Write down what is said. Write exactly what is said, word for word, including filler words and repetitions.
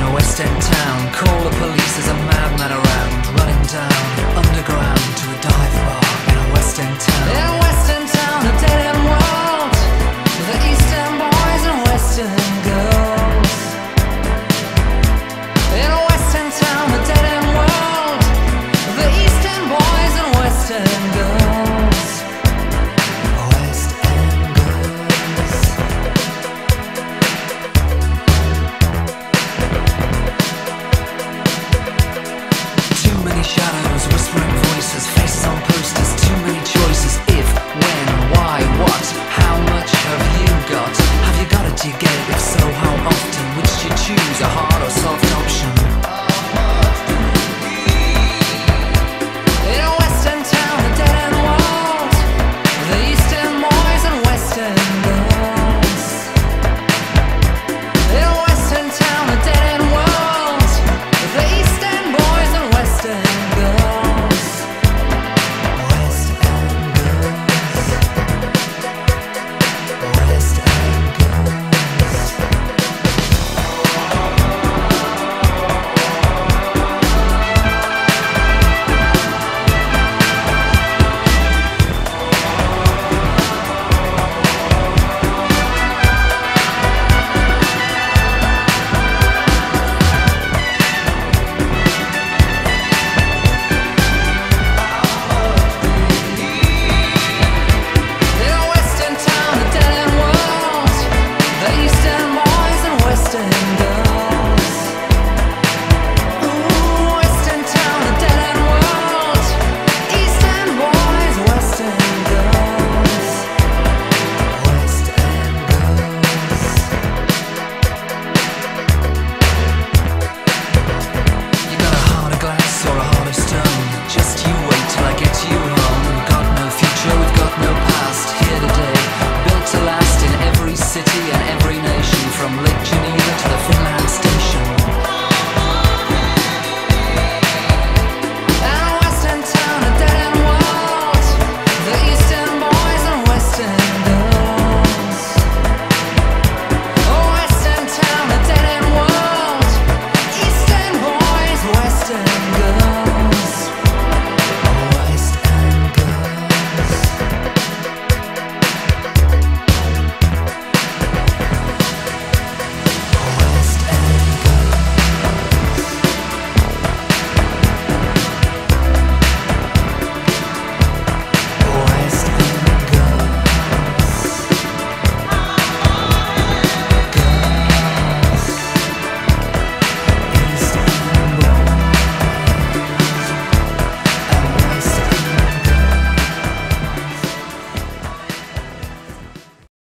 in a West End town. Call the police, there's a madman around, running down underground to a dive bar in a West End town. In a West End town, a dead end world. The East